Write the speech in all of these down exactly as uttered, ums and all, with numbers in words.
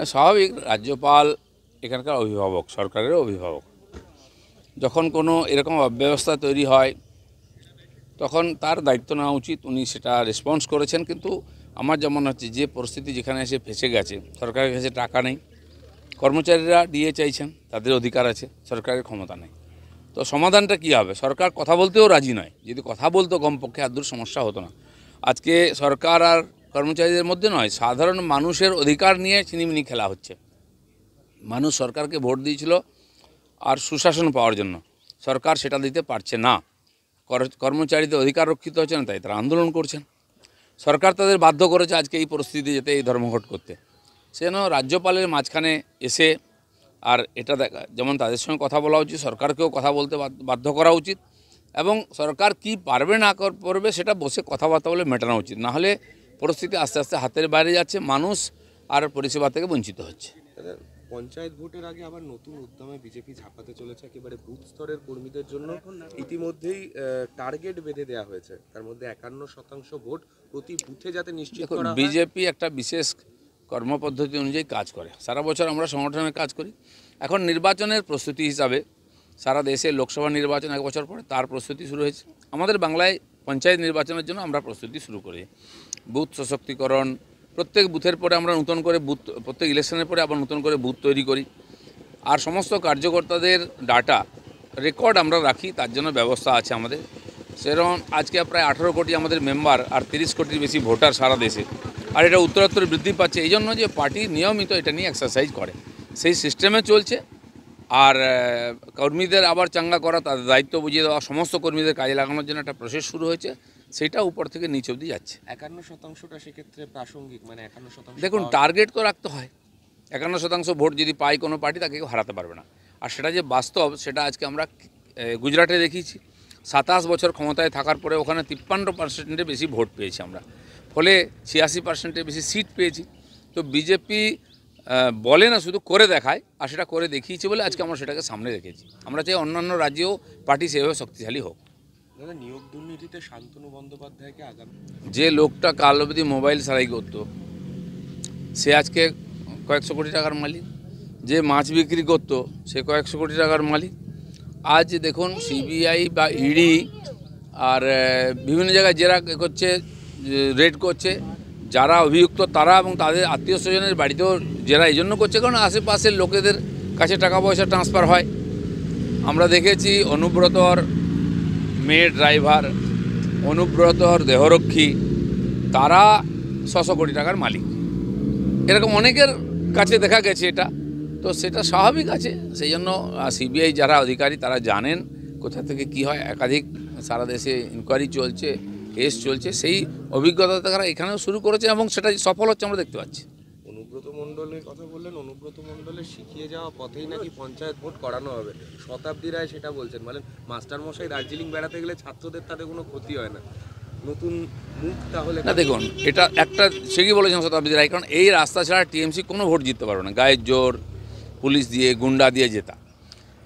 না স্বাভাবিক রাজ্যপাল এখানকার অভিভাবক, সরকারের অভিভাবক। যখন কোনো এরকম অব্যবস্থা তৈরি হয় তখন তার দায়িত্ব নেওয়া উচিত, উনি সেটা রেসপন্স করেছেন। কিন্তু আমার যা মনে হচ্ছে যে পরিস্থিতি যেখানে এসে ফেঁসে গেছে, সরকারের কাছে টাকা নেই, কর্মচারীরা ডিএ চাইছেন, তাদের অধিকার আছে, সরকারের ক্ষমতা নেই, তো সমাধানটা কী হবে? সরকার কথা বলতেও রাজি নয়। যদি কথা বলতো কমপক্ষে আর দূর সমস্যা হতো না। আজকে সরকার আর কর্মচারীদের মধ্যে নয়, সাধারণ মানুষের অধিকার নিয়ে ছিনিমিনি খেলা হচ্ছে। মানুষ সরকারকে ভোট দিয়েছিল আর সুশাসন পাওয়ার জন্য, সরকার সেটা দিতে পারছে না। কর্মচারীদের অধিকার রক্ষিত হচ্ছে না, তাই তারা আন্দোলন করছেন। সরকার তাদের বাধ্য করেছে আজকে এই পরিস্থিতিতে যেতে, এই ধর্মঘট করতে। সেজন্য রাজ্যপালের মাঝখানে এসে আর এটা দেখা, যেমন তাদের সঙ্গে কথা বলা উচিত, সরকারকেও কথা বলতে বাধ্য করা উচিত, এবং সরকার কি পারবে না করবে সেটা বসে কথাবার্তা বলে মেটানো উচিত। নাহলে পরিস্থিতি আস্তে আস্তে হাতের বাইরে যাচ্ছে, মানুষ আর পরিষেবা থেকে বঞ্চিত হচ্ছে। পঞ্চায়েত ভোটের আগে আবার নতুন উদ্যমে বিজেপি ঝাঁপাতে চলেছে একেবারে বুথ স্তরের কর্মীদের জন্য। ইতিমধ্যেই টার্গেট বেঁধে দেওয়া হয়েছে, তার মধ্যে একান্ন শতাংশ ভোট প্রতি বুথে যাতে নিশ্চিত করা হয়। বিজেপি একটা বিশেষ কর্মপদ্ধতি অনুযায়ী কাজ করে, সারা বছর আমরা সংগঠনের কাজ করি। এখন নির্বাচনের প্রস্তুতি হিসাবে সারা দেশে লোকসভা নির্বাচন এক বছর পরে, তার প্রস্তুতি শুরু হয়েছে। আমাদের বাংলায় পঞ্চায়েত নির্বাচনের জন্য আমরা প্রস্তুতি শুরু করি। বুথ সশক্তিকরণ, প্রত্যেক বুথের পরে আমরা নতুন করে বুথ, প্রত্যেক ইলেকশনের পরে আবার নতুন করে বুথ তৈরি করি। আর সমস্ত কার্যকর্তাদের ডাটা রেকর্ড আমরা রাখি, তার জন্য ব্যবস্থা আছে আমাদের। সেরকম আজকে প্রায় আঠেরো কোটি আমাদের মেম্বার আর তিরিশ কোটির বেশি ভোটার সারা দেশে, আর এটা উত্তরোত্তর বৃদ্ধি পাচ্ছে এই জন্য যে পার্টি নিয়মিত এটা নিয়ে এক্সারসাইজ করে, সেই সিস্টেমে চলছে। আর কর্মীদের আবার চাঙ্গা করা, তাদের দায়িত্ব বুঝিয়ে দেওয়া, সমস্ত কর্মীদের কাজে লাগানোর জন্য একটা প্রসেস শুরু হয়েছে, সেটা উপর থেকে নিচ অবধি যাচ্ছে। একান্ন শতাংশটা সেক্ষেত্রে প্রাসঙ্গিক, মানে একান্ন শতাংশ দেখুন, টার্গেট তো রাখতে হয়। একান্ন শতাংশ ভোট যদি পায় কোনো পার্টি, তাকে কেউ হারাতে পারবে না। আর সেটা যে বাস্তব, সেটা আজকে আমরা গুজরাটে দেখিয়েছি। সাতাশ বছর ক্ষমতায় থাকার পরে ওখানে তিপ্পান্ন পার্সেন্টের বেশি ভোট পেয়েছি আমরা, ফলে ছিয়াশি পার্সেন্টের বেশি সিট পেয়েছি। তো বিজেপি বলে না, শুধু করে দেখায়, আর সেটা করে দেখিয়েছে বলে আজকে আমরা সেটাকে সামনে রেখেছি। আমরা চাই অন্যান্য রাজ্যেও পার্টি সেভাবে শক্তিশালী হোক। নিয়োগ দুর্নীতিতে শান্তনু বন্দ্যোপাধ্যায়কে আগামী, যে লোকটা কাল অবধি মোবাইল সারাই করত সে আজকে কয়েকশো কোটি টাকার মালিক, যে মাছ বিক্রি করত সে কয়েকশো কোটি টাকার মালিক। আজ দেখুন সিবিআই বা ইডি আর বিভিন্ন জায়গায় জেরা করছে, রেড করছে, যারা অভিযুক্ত তারা এবং তাদের আত্মীয় স্বজনের বাড়িতেও জেরা এই জন্য করছে কারণ আশেপাশের লোকেদের কাছে টাকা পয়সা ট্রান্সফার হয়। আমরা দেখেছি অনুব্রতর মেয়ে ড্রাইভার, অনুব্রতর দেহরক্ষী, তারা ছশো কোটি টাকার মালিক। এরকম অনেকের কাছে দেখা গেছে এটা, তো সেটা স্বাভাবিক আছে। সেই জন্য সিবিআই যারা অধিকারী তারা জানেন কোথা থেকে কি হয়। একাধিক সারা দেশে ইনকোয়ারি চলছে, কেস চলছে, সেই অভিজ্ঞতা তারা এখানেও শুরু করেছে এবং সেটা সফল হচ্ছে, আমরা দেখতে পাচ্ছি। অনুব্রত মণ্ডলের কথা বললেন, অনুব্রত মণ্ডলের শিখিয়ে যাওয়া পথেই নাকি পঞ্চায়েত ভোট করানো হবে। শতাব্দী রায় সেটা বলছেন, বলেন মাস্টারমশাই দার্জিলিং বেড়াতে গেলে ছাত্রদের তাতে কোনো ক্ষতি হয় না। নতুন মুখ তাহলে না, দেখুন এটা একটা ঠিকই বলেছেন শতাব্দী রায়, কারণ এই রাস্তা ছাড়া টিএমসি কোনো ভোট জিততে পারবে না, গায়ের জোর, পুলিশ দিয়ে, গুন্ডা দিয়ে জেতা।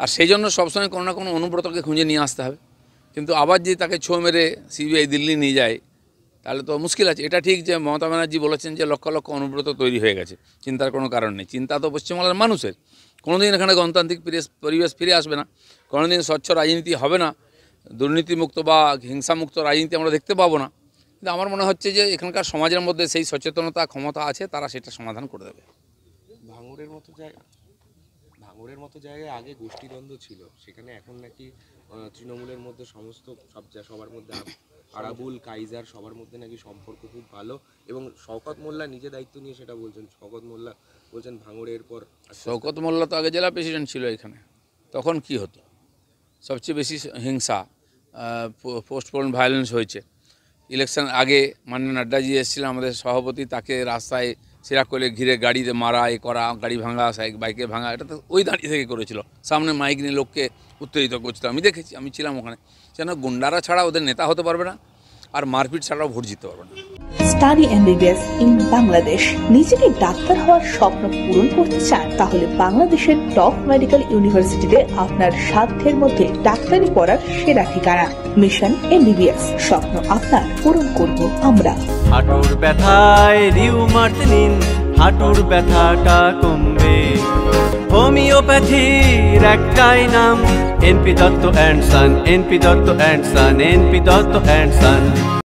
আর সেই জন্য সবসময় কোনো না কোনো অনুব্রতকে খুঁজে নিয়ে আসতে হবে। কিন্তু আবার যদি তাকে ছো মেরে সিবিআই দিল্লি নিয়ে যায় তাহলে তো মুশকিল আছে। এটা ঠিক যে মমতা ব্যানার্জি বলেছেন যে লক্ষ লক্ষ অনুব্রত তৈরি হয়ে গেছে, চিন্তার কোনো কারণ নেই। চিন্তা তো পশ্চিমবাংলার মানুষের। কোনোদিন এখানে গণতান্ত্রিক পরিবেশ ফিরে আসবে না, কোনোদিন স্বচ্ছ রাজনীতি হবে না, দুর্নীতিমুক্ত বা হিংসামুক্ত রাজনীতি আমরা দেখতে পাবো না। কিন্তু আমার মনে হচ্ছে যে এখানকার সমাজের মধ্যে সেই সচেতনতা, ক্ষমতা আছে, তারা সেটা সমাধান করে দেবে। ভাঙড়ের মতো জায়গা, ভাঙড়ের মতো জায়গায় আগে গোষ্ঠীদ্বন্দ্ব ছিল, সেখানে এখন নাকি তৃণমূলের মধ্যে সমস্ত সব সবার মধ্যে আরাবুল, কাইজার সবার মধ্যে নাকি সম্পর্ক খুব ভালো। এবং শওকত মোল্লা নিজে দায়িত্ব নিয়ে সেটা বলছেন। শওকত মোল্লা বলছেন ভাঙড়ের পর, শওকত মোল্লা তো আগে জেলা প্রেসিডেন্ট ছিল এখানে, তখন কি হতো? সবচেয়ে বেশি হিংসা, পোস্টপোন ভায়োলেন্স হয়েছে। ইলেকশন আগে মাননীয় নাড্ডাজি এসেছিলেন আমাদের সভাপতি, তাকে রাস্তায় সিরাকলে ঘিরে গাড়িতে মারা, এ করা, গাড়ি ভাঙা, সাইক বাইকে ভাঙা, এটা তো ওই দাঁড়িয়ে থেকে করেছিল। সামনে মাইক নিয়ে লোককে উত্তেজিত করছিল, আমি দেখেছি, আমি ছিলাম ওখানে। যেন গুন্ডারা ছাড়া ওদের নেতা হতে পারবে না, আর মারপিট ছাড়াও ভোট জিততে পারবে না। Study MBBS in Bangladesh. নিজেকে ডাক্তার হওয়ার স্বপ্ন পূরণ করতে চান? তাহলে বাংলাদেশের টপ মেডিকেল ইউনিভার্সিটিতে আপনার সাধ্যের মধ্যে ডাক্তারি পড়ার সেরা ঠিকানা মিশন এমবিবিএস। স্বপ্ন আপনার পূরণ করব আমরা। হাঁটুর ব্যথায় রিউমার্থেনিন হাঁটুর ব্যথাটা কমবে। হোমিওপ্যাথির একটাই নাম NP Dutta and son, NP Dutta and son, NP Dutta and Son.